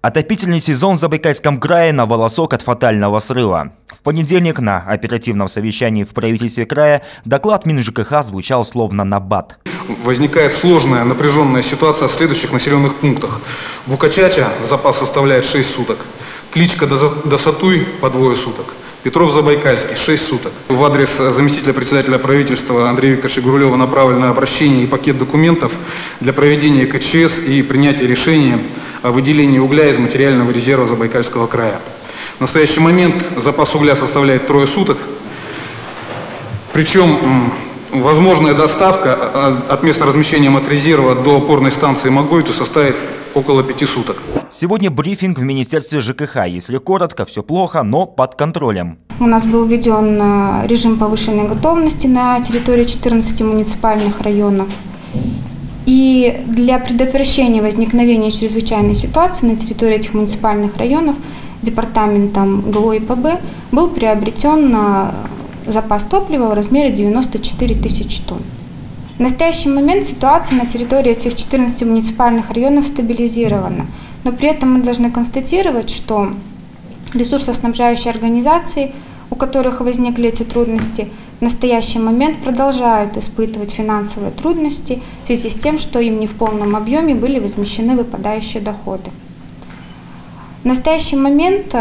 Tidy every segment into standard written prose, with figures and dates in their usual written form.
Отопительный сезон в Забайкальском крае на волосок от фатального срыва. В понедельник на оперативном совещании в правительстве края доклад Минжкх звучал словно набат. Возникает сложная, напряженная ситуация в следующих населенных пунктах. Букачача запас составляет 6 суток, Кличка до Сатуй по двое суток, Петров Забайкальский 6 суток. В адрес заместителя председателя правительства Андрея Викторовича Гурулева направлено обращение и пакет документов для проведения КЧС и принятия решения о выделении угля из материального резерва Забайкальского края. В настоящий момент запас угля составляет трое суток, причем возможная доставка от места размещения матрезерва до опорной станции Магойту составит около 5 суток. Сегодня брифинг в Министерстве ЖКХ. Если коротко, все плохо, но под контролем. У нас был введен режим повышенной готовности на территории 14 муниципальных районов. И для предотвращения возникновения чрезвычайной ситуации на территории этих муниципальных районов департаментом ГО и ПБ был приобретен запас топлива в размере 94 тысячи тонн. В настоящий момент ситуация на территории этих 14 муниципальных районов стабилизирована. Но при этом мы должны констатировать, что ресурсоснабжающие организации, у которых возникли эти трудности, в настоящий момент продолжают испытывать финансовые трудности в связи с тем, что им не в полном объеме были возмещены выпадающие доходы. В настоящий момент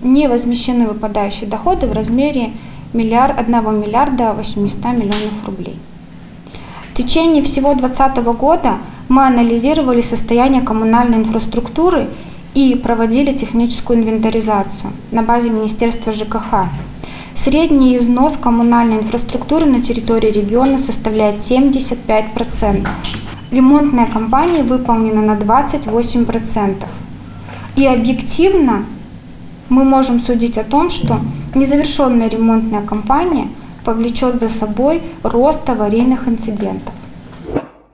не возмещены выпадающие доходы в размере 1 800 000 000 рублей. В течение всего 2020 года мы анализировали состояние коммунальной инфраструктуры и проводили техническую инвентаризацию на базе Министерства ЖКХ. Средний износ коммунальной инфраструктуры на территории региона составляет 75%. Ремонтная кампания выполнена на 28%. И объективно мы можем судить о том, что незавершенная ремонтная кампания повлечет за собой рост аварийных инцидентов.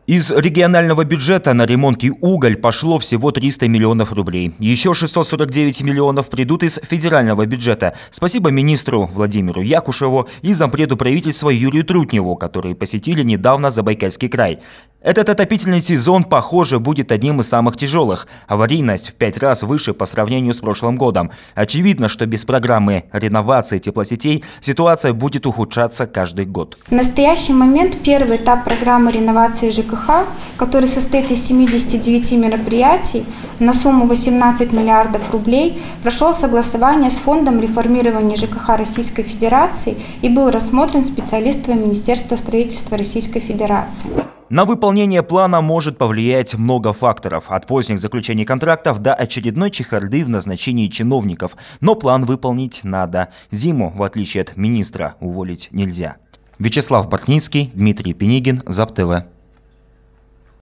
Из регионального бюджета на ремонт и уголь пошло всего 300 миллионов рублей. Еще 649 миллионов придут из федерального бюджета. Спасибо министру Владимиру Якушеву и зампреду правительства Юрию Трутневу, которые посетили недавно Забайкальский край. Этот отопительный сезон, похоже, будет одним из самых тяжелых. Аварийность в 5 раз выше по сравнению с прошлым годом. Очевидно, что без программы реновации теплосетей ситуация будет ухудшаться каждый год. В настоящий момент первый этап программы реновации ЖКХ, который состоит из 79 мероприятий на сумму 18 миллиардов рублей, прошел согласование с Фондом реформирования ЖКХ Российской Федерации и был рассмотрен специалистами Министерства строительства Российской Федерации. На выполнение плана может повлиять много факторов, от поздних заключений контрактов до очередной чехарды в назначении чиновников. Но план выполнить надо. Зиму, в отличие от министра, уволить нельзя. Вячеслав Бартницкий, Дмитрий Пенегин, ЗАБ ТВ.